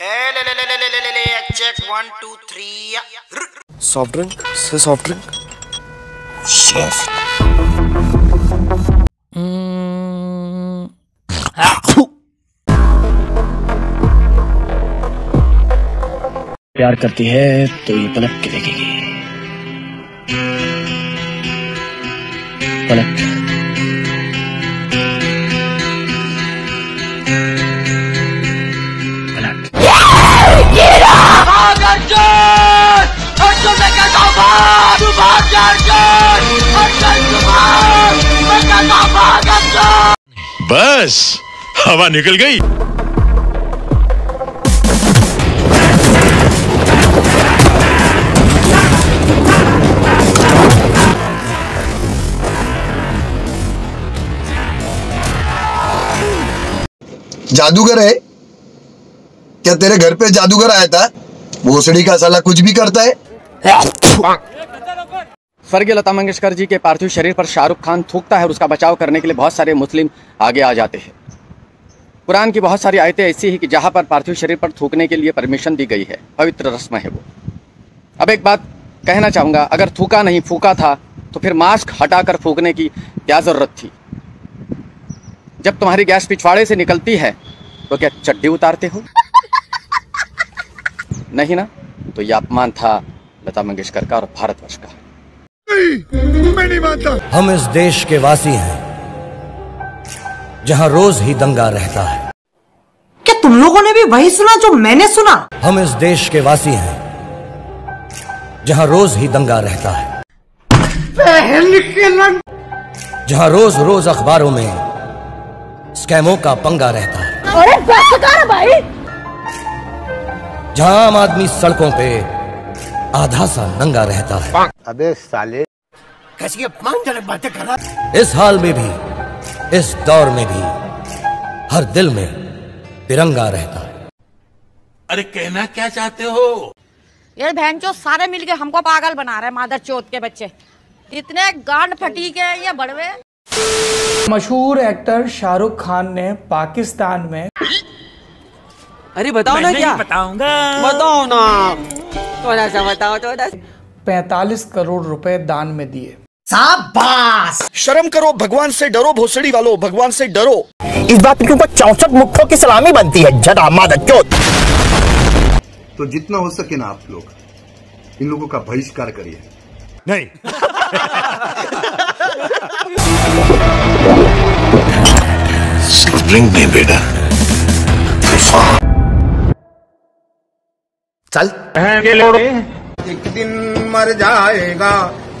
Check 1 2 3 soft drink से soft drink प्यार करती है तो ये पलक के देखेगी, पलक बस हवा निकल गई। जादूगर है क्या तेरे घर पे? जादूगर आया था, भोसड़ी का साला कुछ भी करता है। स्वर्गीय लता मंगेशकर जी के पार्थिव शरीर पर शाहरुख खान थूकता है और उसका बचाव करने के लिए बहुत सारे मुस्लिम आगे आ जाते हैं। कुरान की बहुत सारी आयतें ऐसी हैं कि जहां पर पार्थिव शरीर पर थूकने के लिए परमिशन दी गई है, पवित्र रस्म है वो। अब एक बात कहना चाहूँगा, अगर थूका नहीं फूका था तो फिर मास्क हटाकर फूकने की क्या ज़रूरत थी? जब तुम्हारी गैस पिछवाड़े से निकलती है तो क्या चड्डी उतारते हो? नहीं ना। तो ये अपमान था लता मंगेशकर का और भारतवर्ष का। मैं नहीं मानता। हम इस देश के वासी हैं जहाँ रोज ही दंगा रहता है। क्या तुम लोगों ने भी वही सुना जो मैंने सुना? हम इस देश के वासी हैं जहाँ रोज ही दंगा रहता है, जहाँ रोज रोज अखबारों में स्कैमों का पंगा रहता है, अरे बेकार भाई, जहाँ आम आदमी सड़कों पे आधा सा नंगा रहता है। अबे साले कैसी अपमानजनक बातें कर रहा है। इस हाल में भी, इस दौर में भी, हर दिल में तिरंगा रहता है। अरे कहना क्या चाहते हो यार? बहनचोद सारे मिलके हमको पागल बना रहे हैं, मादरचोद के बच्चे इतने गांड फटी के ये बड़वे। मशहूर एक्टर शाहरुख खान ने पाकिस्तान में अरे बताओ ना, क्या बताऊंगा, बताओ ना, थोड़ा सा बताओ, थोड़ा 45 करोड़ रुपए दान में दिए। शाबाश, शर्म करो, भगवान से डरो, भोसड़ी वालों भगवान से डरो। इस बात के ऊपर 64 मुक्तों की सलामी बनती है। जदा मादचोद। तो जितना हो सके ना आप लोग इन लोगों का बहिष्कार करिए। नहीं स्प्रिंग नहीं बेटा, चल एक दिन मर जाएगा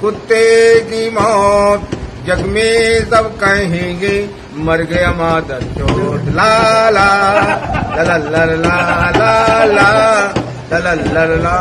कुत्ते की मौत, जग में सब कहेंगे मर गया मादरचोद। ला ला ला ला ला ला ला ला ला ला।